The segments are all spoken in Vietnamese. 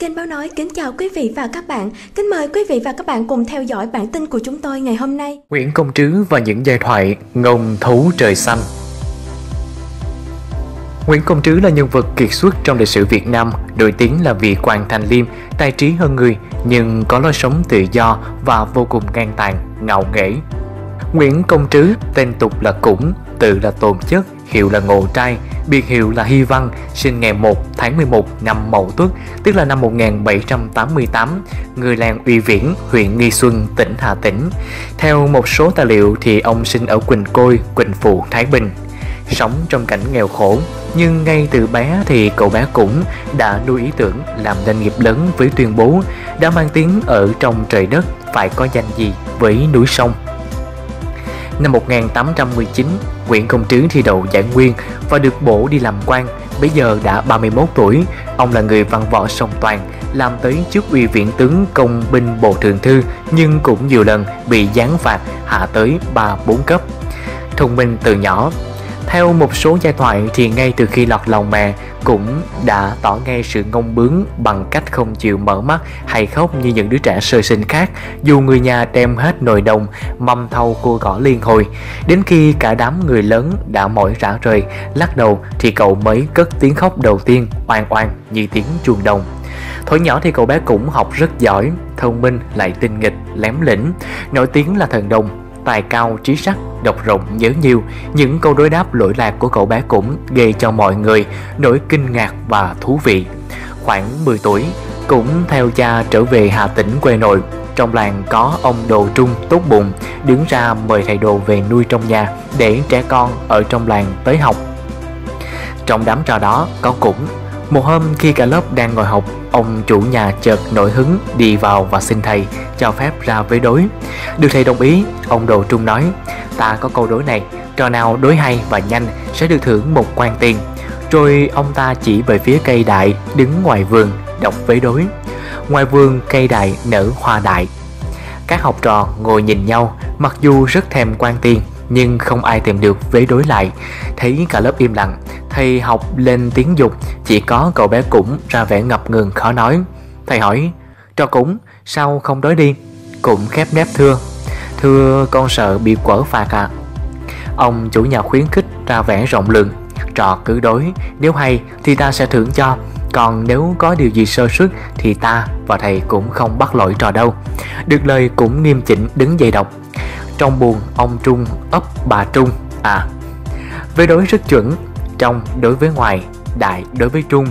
Kênh Báo Nói kính chào quý vị và các bạn. Kính mời quý vị và các bạn cùng theo dõi bản tin của chúng tôi ngày hôm nay. Nguyễn Công Trứ và những giai thoại ngông thấu trời xanh. Nguyễn Công Trứ là nhân vật kiệt xuất trong lịch sử Việt Nam, nổi tiếng là vị quan thanh liêm, tài trí hơn người, nhưng có lối sống tự do và vô cùng ngang tàn, ngạo nghễ. Nguyễn Công Trứ, tên tục là Cũng, tự là Tồn Chất, hiệu là Ngộ Trai, biệt hiệu là Hy Văn, sinh ngày 1 tháng 11 năm Mậu Tuất, tức là năm 1788, người làng Uy Viễn, huyện Nghi Xuân, tỉnh Hà Tĩnh. Theo một số tài liệu thì ông sinh ở Quỳnh Côi, Quỳnh Phụ, Thái Bình. Sống trong cảnh nghèo khổ, nhưng ngay từ bé thì cậu bé Cũng đã nuôi ý tưởng làm nên nghiệp lớn với tuyên bố đã mang tiếng ở trong trời đất phải có danh gì với núi sông. Năm 1819, Nguyễn Công Trứ thi đậu giải nguyên và được bổ đi làm quan. Bây giờ đã 31 tuổi, ông là người văn võ song toàn, làm tới chức Uy Viễn tướng Công binh Bộ Thượng thư, nhưng cũng nhiều lần bị giáng phạt hạ tới 3-4 cấp. Thông minh từ nhỏ, theo một số giai thoại thì ngay từ khi lọt lòng mẹ, Cũng đã tỏ ngay sự ngông bướng bằng cách không chịu mở mắt hay khóc như những đứa trẻ sơ sinh khác, dù người nhà đem hết nồi đồng, mâm thau cua gõ liên hồi. Đến khi cả đám người lớn đã mỏi rã rời, lắc đầu thì cậu mới cất tiếng khóc đầu tiên, oang oang như tiếng chuông đồng. Thổi nhỏ thì cậu bé Cũng học rất giỏi, thông minh lại tinh nghịch, lém lĩnh, nổi tiếng là thần đồng. Tài cao, trí sắc, đọc rộng, nhớ nhiều, những câu đối đáp lỗi lạc của cậu bé Cũng gây cho mọi người nỗi kinh ngạc và thú vị. Khoảng 10 tuổi, Cũng theo cha trở về Hà Tĩnh quê nội. Trong làng có ông Đồ Trung tốt bụng, đứng ra mời thầy Đồ về nuôi trong nhà để trẻ con ở trong làng tới học. Trong đám trò đó có Cũng. Một hôm khi cả lớp đang ngồi học, ông chủ nhà chợt nổi hứng đi vào và xin thầy cho phép ra với đối. Được thầy đồng ý, ông Đồ Trung nói: "Ta có câu đối này, trò nào đối hay và nhanh sẽ được thưởng 1 quan tiền." Rồi ông ta chỉ về phía cây đại đứng ngoài vườn, đọc với đối: "Ngoài vườn cây đại nở hoa đại." Các học trò ngồi nhìn nhau, mặc dù rất thèm quan tiền, nhưng không ai tìm được vế đối lại. Thấy cả lớp im lặng, thầy học lên tiếng dục, chỉ có cậu bé Cũng ra vẻ ngập ngừng khó nói. Thầy hỏi: "Trò Cũng, sao không đối đi?" Cũng khép nép thưa: "Thưa con sợ bị quở phạt ạ." Ông chủ nhà khuyến khích ra vẻ rộng lượng: "Trò cứ đối, nếu hay thì ta sẽ thưởng cho, còn nếu có điều gì sơ suất thì ta và thầy cũng không bắt lỗi trò đâu." Được lời, Cũng nghiêm chỉnh đứng dậy đọc: "Trong buồn ông Trung ấp bà Trung à." Vế đối rất chuẩn: trong đối với ngoài, đại đối với trung,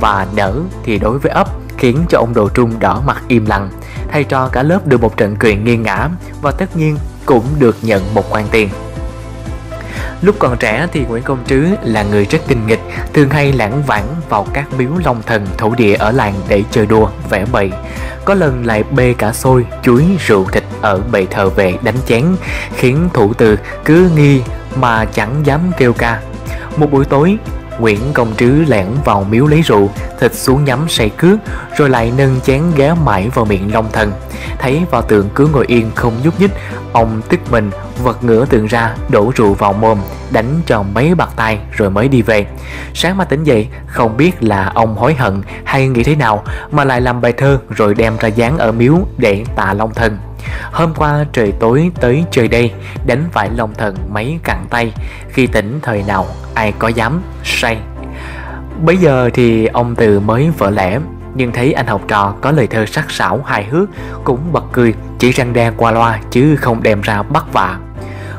và nở thì đối với ấp, khiến cho ông Đồ Trung đỏ mặt im lặng. Thầy trò cả lớp được một trận cười nghiêng ngã, và tất nhiên Cũng được nhận 1 quan tiền. Lúc còn trẻ thì Nguyễn Công Trứ là người rất tinh nghịch, thường hay lãng vãng vào các miếu long thần thổ địa ở làng để chơi đùa, vẽ bậy. Có lần lại bê cả xôi, chuối, rượu, thịt ở bệ thờ về đánh chén, khiến thủ từ cứ nghi mà chẳng dám kêu ca. Một buổi tối, Nguyễn Công Trứ lẻn vào miếu lấy rượu, thịt xuống nhắm say cướp, rồi lại nâng chén ghé mãi vào miệng long thần. Thấy vào tượng cứ ngồi yên không nhúc nhích, ông tức mình vật ngửa tượng ra, đổ rượu vào mồm, đánh cho mấy bạt tay rồi mới đi về. Sáng mà tỉnh dậy, không biết là ông hối hận hay nghĩ thế nào mà lại làm bài thơ rồi đem ra dán ở miếu để tạ long thần: "Hôm qua trời tối tới chơi đây, đánh phải long thần mấy cẳng tay, khi tỉnh thời nào ai có dám say." Bây giờ thì ông từ mới vỡ lẽ, nhưng thấy anh học trò có lời thơ sắc sảo hài hước, cũng bật cười, chỉ răng đe qua loa chứ không đem ra bắt vạ.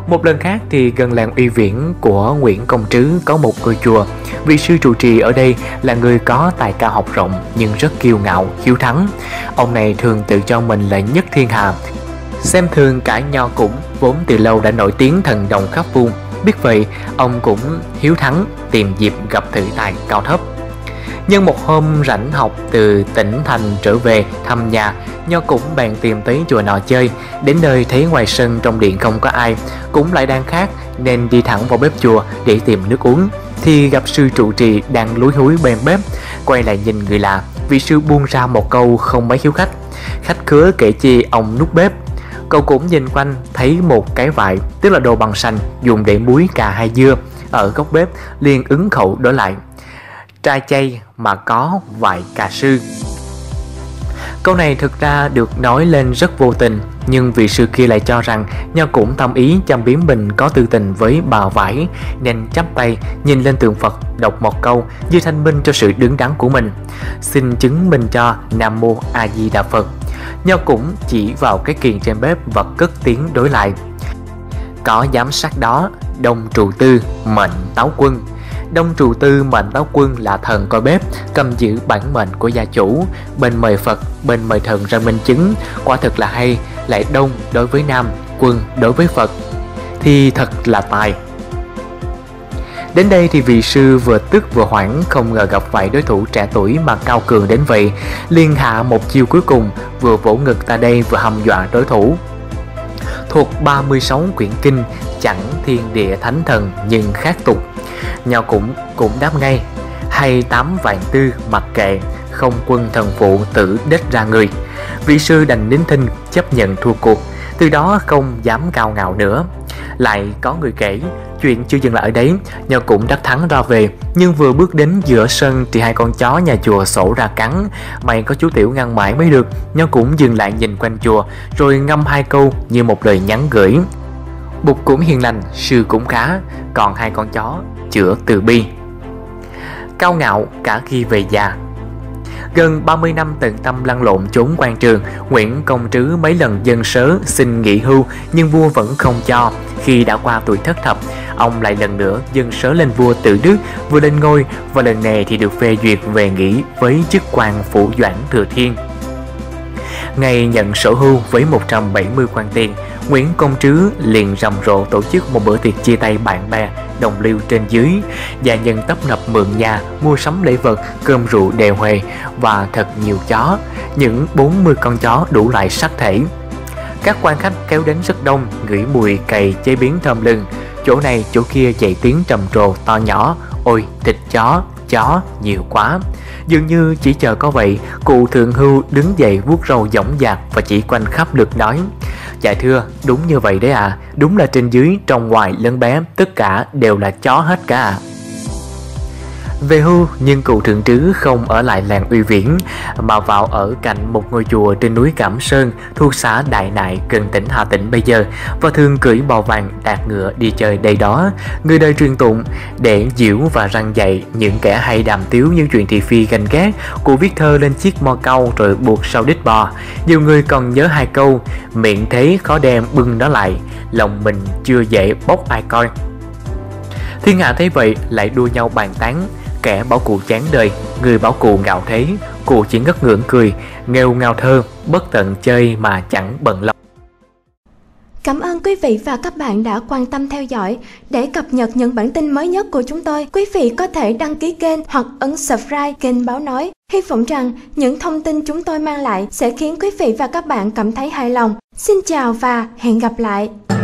Một lần khác thì gần làng Uy Viễn của Nguyễn Công Trứ có một ngôi chùa. Vị sư trụ trì ở đây là người có tài cao học rộng nhưng rất kiêu ngạo, hiếu thắng. Ông này thường tự cho mình là nhất thiên hạ, xem thường cả nho Cũng, vốn từ lâu đã nổi tiếng thần đồng khắp vùng. Biết vậy, ông cũng hiếu thắng, tìm dịp gặp thử tài cao thấp. Nhưng một hôm rảnh học từ tỉnh thành trở về thăm nhà, nho Cũng bèn tìm tới chùa nọ chơi. Đến nơi thấy ngoài sân trong điện không có ai, cũng lại đang khát nên đi thẳng vào bếp chùa để tìm nước uống. Thì gặp sư trụ trì đang lúi húi bên bếp, quay lại nhìn người lạ, vị sư buông ra một câu không mấy hiếu khách. Khách khứa kể chi ông núp bếp. Cậu cũng nhìn quanh thấy một cái vại, tức là đồ bằng sành dùng để muối cà hay dưa, ở góc bếp, liền ứng khẩu đổi lại: "Trai chay mà có vại cà sư." Câu này thực ra được nói lên rất vô tình, nhưng vị sư kia lại cho rằng Nho cũng tâm ý chăm biến mình có tư tình với bà Vải, nên chắp tay nhìn lên tượng Phật đọc một câu như thanh minh cho sự đứng đắn của mình: xin chứng minh cho Nam Mô A Di Đà Phật. Nho cũng chỉ vào cái kiềng trên bếp và cất tiếng đối lại: có giám sát đó, Đông Trụ Tư mệnh táo quân. Đông Trụ Tư mệnh táo quân là thần coi bếp, cầm giữ bản mệnh của gia chủ, bên mời Phật, bên mời thần ra minh chứng. Quả thật là hay, lại Đông đối với Nam, quân đối với Phật, thì thật là tài. Đến đây thì vị sư vừa tức vừa hoảng, không ngờ gặp phải đối thủ trẻ tuổi mà cao cường đến vậy, liền hạ một chiêu cuối cùng, vừa vỗ ngực ta đây vừa hăm dọa đối thủ. Thuộc 36 quyển kinh, chẳng thiên địa thánh thần nhưng khác tục. Nho cũng đáp ngay: hay 8 vạn tư mặc kệ, không quân thần phụ tử đếch ra người. Vị sư đành nín thinh chấp nhận thua cuộc, từ đó không dám cao ngạo nữa. Lại có người kể, chuyện chưa dừng lại ở đấy, Nho cũng đắc thắng ra về. Nhưng vừa bước đến giữa sân thì hai con chó nhà chùa sổ ra cắn, may có chú Tiểu ngăn mãi mới được. Nho cũng dừng lại nhìn quanh chùa, rồi ngâm hai câu như một lời nhắn gửi: Bụt cũng hiền lành, sư cũng khá, còn hai con chó chữa từ bi. Cao ngạo cả khi về già. Gần 30 năm tận tâm lăn lộn trốn quan trường, Nguyễn Công Trứ mấy lần dân sớ xin nghỉ hưu nhưng vua vẫn không cho. Khi đã qua tuổi thất thập, ông lại lần nữa dân sớ lên vua Tự Đức, vừa lên ngôi và lần này thì được phê duyệt về nghỉ với chức quan Phủ Doãn Thừa Thiên. Ngày nhận sổ hưu với 170 quan tiền, Nguyễn Công Trứ liền rầm rộ tổ chức một bữa tiệc chia tay bạn bè, đồng liêu trên dưới. Gia nhân tấp nập mượn nhà, mua sắm lễ vật, cơm rượu đề huề và thật nhiều chó, những 40 con chó đủ loại sắc thể. Các quan khách kéo đến rất đông, ngửi mùi cày chế biến thơm lừng, chỗ này chỗ kia chạy tiếng trầm trồ to nhỏ: ôi thịt chó, chó nhiều quá. Dường như chỉ chờ có vậy, cụ thượng hưu đứng dậy vuốt râu dõng dạc và chỉ quanh khắp lượt nói: dạ thưa, đúng như vậy đấy ạ, đúng là trên dưới, trong ngoài, lớn bé, tất cả đều là chó hết cả ạ. Về hưu, nhưng cụ thượng Trứ không ở lại làng Uy Viễn mà vào ở cạnh một ngôi chùa trên núi Cảm Sơn thuộc xã Đại Nại gần tỉnh Hà Tĩnh bây giờ, và thường cưỡi bò vàng đạp ngựa đi chơi đây đó. Người đời truyền tụng để diễu và răn dạy những kẻ hay đàm tiếu những chuyện thị phi ganh ghét của viết thơ lên chiếc mo cau rồi buộc sau đít bò. Nhiều người còn nhớ hai câu: miệng thế khó đem bưng nó lại, lòng mình chưa dễ bốc ai coi. Thiên hạ thấy vậy lại đua nhau bàn tán: kẻ bảo cụ chán đời, người bảo cụ ngạo thế, cụ chỉ ngất ngưỡng cười, nghêu ngao thơ, bất tận chơi mà chẳng bận lòng. Cảm ơn quý vị và các bạn đã quan tâm theo dõi. Để cập nhật những bản tin mới nhất của chúng tôi, quý vị có thể đăng ký kênh hoặc ấn subscribe kênh Báo Nói. Hy vọng rằng những thông tin chúng tôi mang lại sẽ khiến quý vị và các bạn cảm thấy hài lòng. Xin chào và hẹn gặp lại!